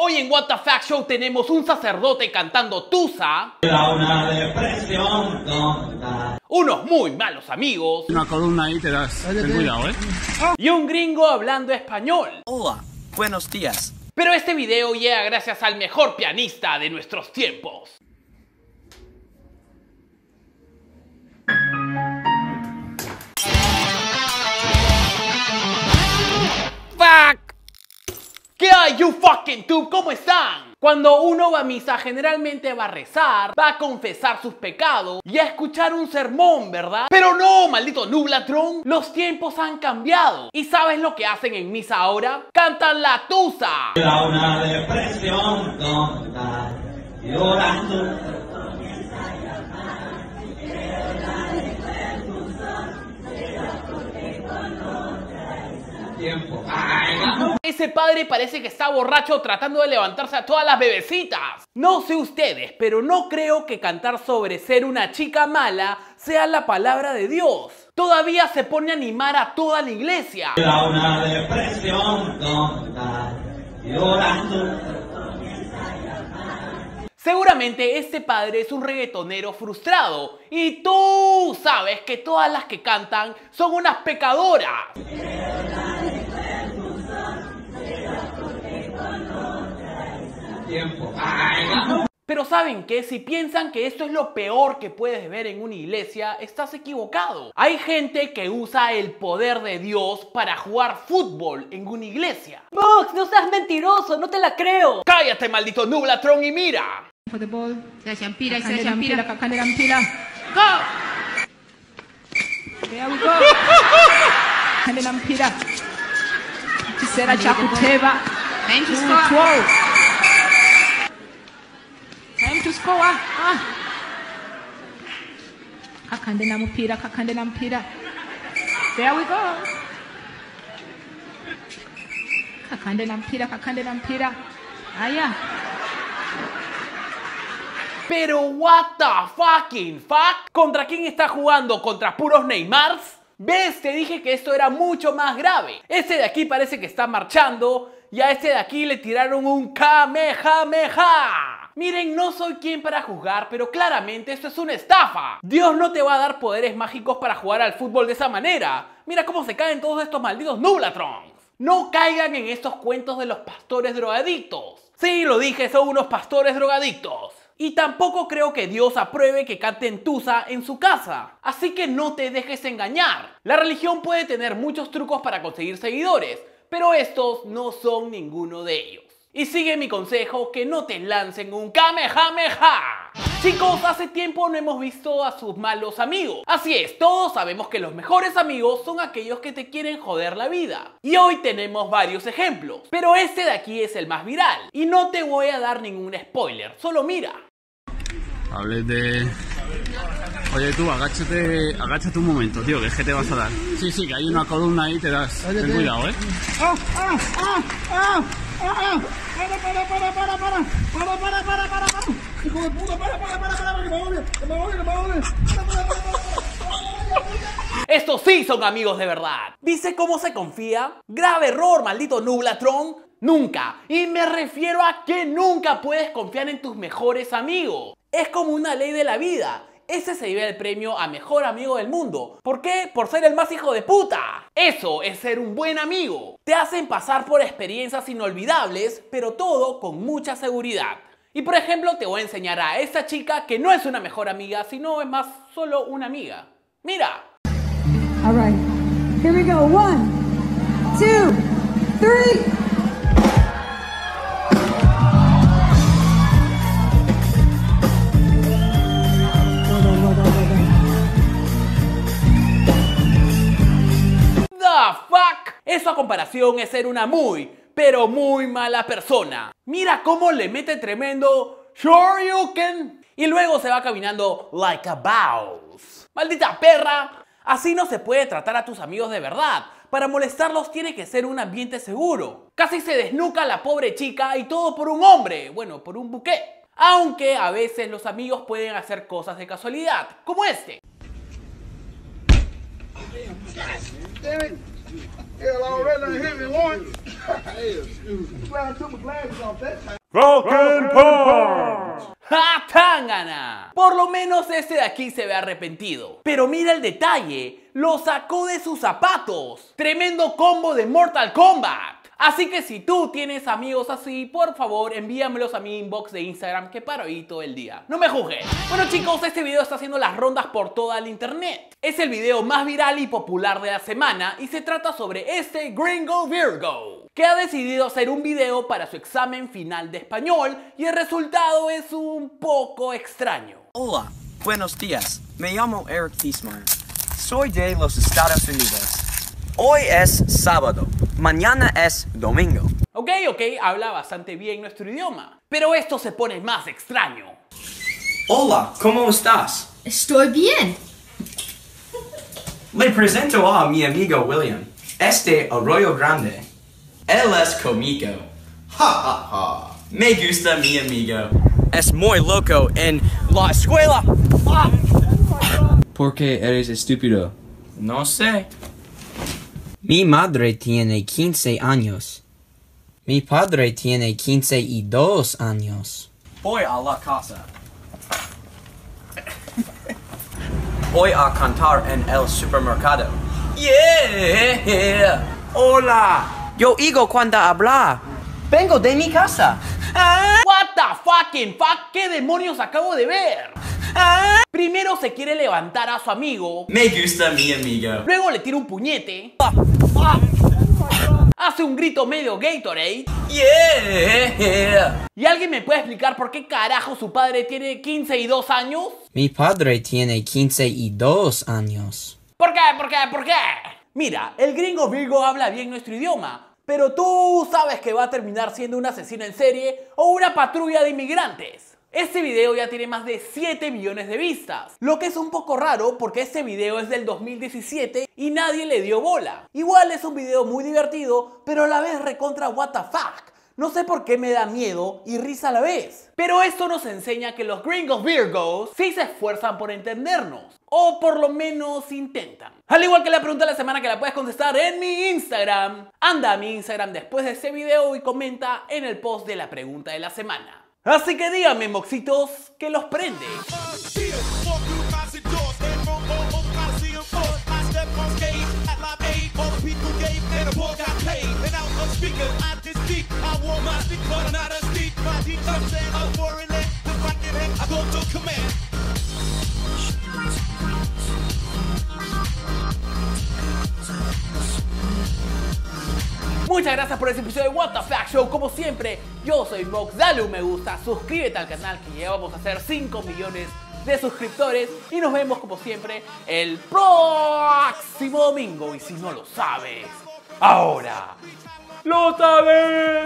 Hoy en What the Fuck Show tenemos un sacerdote cantando Tusa, una depresión tonta, unos muy malos amigos, una columna ahí te das, ten cuidado, y un gringo hablando español. Hola, buenos días. Pero este video llega gracias al mejor pianista de nuestros tiempos. Fuck. ¿Qué hay, you fucking tube? ¿Cómo están? Cuando uno va a misa, generalmente va a rezar, va a confesar sus pecados y a escuchar un sermón, ¿verdad? Pero no, maldito Nublatron, los tiempos han cambiado. ¿Y sabes lo que hacen en misa ahora? ¡Cantan la Tusa! Era una depresión tonta, llorando. Ese padre parece que está borracho tratando de levantarse a todas las bebecitas. No sé ustedes, pero no creo que cantar sobre ser una chica mala sea la palabra de Dios. Todavía se pone a animar a toda la iglesia. Era una depresión tonta, llorando. Seguramente este padre es un reggaetonero frustrado y tú sabes que todas las que cantan son unas pecadoras. Pero ¿saben qué? Si piensan que esto es lo peor que puedes ver en una iglesia, estás equivocado. Hay gente que usa el poder de Dios para jugar fútbol en una iglesia. Mox, no seas mentiroso, no te la creo. Cállate, maldito Nublatron, y mira. Cacanelampira, Cacanelampira. ¡Go! There we go. Cacanelampira. Será Chacuteva. Acandelampira, Cacanelampira. There we go. Cacanelampira, Cacanelampira. Ah, yeah. Pero what the fucking fuck? ¿Contra quién está jugando? ¿Contra puros Neymars? ¿Ves? Te dije que esto era mucho más grave. Este de aquí parece que está marchando y a este de aquí le tiraron un Kamehameha. Miren, no soy quien para juzgar, pero claramente esto es una estafa. Dios no te va a dar poderes mágicos para jugar al fútbol de esa manera. Mira cómo se caen todos estos malditos Nublatrons. No caigan en estos cuentos de los pastores drogadictos. Sí, lo dije, son unos pastores drogadictos. Y tampoco creo que Dios apruebe que canten Tusa en su casa. Así que no te dejes engañar. La religión puede tener muchos trucos para conseguir seguidores, pero estos no son ninguno de ellos. Y sigue mi consejo, que no te lancen un Kamehameha. Chicos, hace tiempo no hemos visto a sus malos amigos. Así es, todos sabemos que los mejores amigos son aquellos que te quieren joder la vida. Y hoy tenemos varios ejemplos, pero este de aquí es el más viral. Y no te voy a dar ningún spoiler, solo mira. Hables de... Oye tú, agáchate un momento, tío, que es que te vas a dar. Sí, sí, que hay una columna ahí, te das. Ten cuidado, Para, hijo de puta, para, que me voy. Estos sí son amigos de verdad. ¿Dice cómo se confía? Grave error, maldito Nublatron. Nunca, y me refiero a que nunca puedes confiar en tus mejores amigos. Es como una ley de la vida. Ese se lleva el premio a mejor amigo del mundo. ¿Por qué? Por ser el más hijo de puta. Eso es ser un buen amigo. Te hacen pasar por experiencias inolvidables, pero todo con mucha seguridad. Y por ejemplo, te voy a enseñar a esta chica que no es una mejor amiga, sino es más solo una amiga. Mira. All right. Here we go. 1, 2, 3. Eso a comparación es ser una muy, pero muy mala persona. Mira cómo le mete tremendo "Sure you can" y luego se va caminando like a boss. ¡Maldita perra! Así no se puede tratar a tus amigos de verdad. Para molestarlos tiene que ser un ambiente seguro. Casi se desnuca la pobre chica y todo por un hombre, bueno, por un buqué. Aunque a veces los amigos pueden hacer cosas de casualidad, como este. Hell, I already hit me once. I'm glad I took my glasses off that time. Broken Punch. ¡Ja, tángana! Por lo menos este de aquí se ve arrepentido. Pero mira el detalle, lo sacó de sus zapatos. Tremendo combo de Mortal Kombat. Así que si tú tienes amigos así, por favor envíamelos a mi inbox de Instagram que paro ahí todo el día. No me juzgues. Bueno chicos, este video está haciendo las rondas por toda la internet. Es el video más viral y popular de la semana y se trata sobre este gringo Virgo que ha decidido hacer un video para su examen final de español y el resultado es un poco extraño. Hola, buenos días. Me llamo Eric Tiesman. Soy de los Estados Unidos. Hoy es sábado, mañana es domingo. Ok, habla bastante bien nuestro idioma. Pero esto se pone más extraño. Hola, ¿cómo estás? Estoy bien. Le presento a mi amigo William. Es de Arroyo Grande. Él es cómico. Ja, ja, ja. Me gusta mi amigo. Es muy loco en la escuela. Ah. ¿Por qué eres estúpido? No sé. Mi madre tiene 15 años. Mi padre tiene 15 y 2 años. Voy a la casa. Voy a cantar en el supermercado. ¡Yeah! ¡Hola! Yo oigo cuando habla. Vengo de mi casa. What the fucking fuck? ¿Qué demonios acabo de ver? Primero se quiere levantar a su amigo. Me gusta mi amigo. Luego le tira un puñete. Hace un grito medio Gatorade. Yeah. ¿Y alguien me puede explicar por qué carajo su padre tiene 15 y 2 años? Mi padre tiene 15 y 2 años. ¿Por qué? ¿Por qué? ¿Por qué? Mira, el gringo Virgo habla bien nuestro idioma. Pero tú sabes que va a terminar siendo un asesino en serie o una patrulla de inmigrantes. Este video ya tiene más de 7 millones de vistas. Lo que es un poco raro porque este video es del 2017 y nadie le dio bola. Igual es un video muy divertido, pero a la vez recontra what the fuck. No sé por qué me da miedo y risa a la vez. Pero esto nos enseña que los gringos Virgos sí se esfuerzan por entendernos. O por lo menos intentan. Al igual que la pregunta de la semana que la puedes contestar en mi Instagram. Anda a mi Instagram después de este video y comenta en el post de la pregunta de la semana. Así que díganme, moxitos, que los prende. Muchas gracias por este episodio de What the Fuck Show. Como siempre, yo soy Mox, dale un me gusta, suscríbete al canal que llevamos a hacer 5 millones de suscriptores y nos vemos como siempre el próximo domingo. Y si no lo sabes, ahora lo sabes.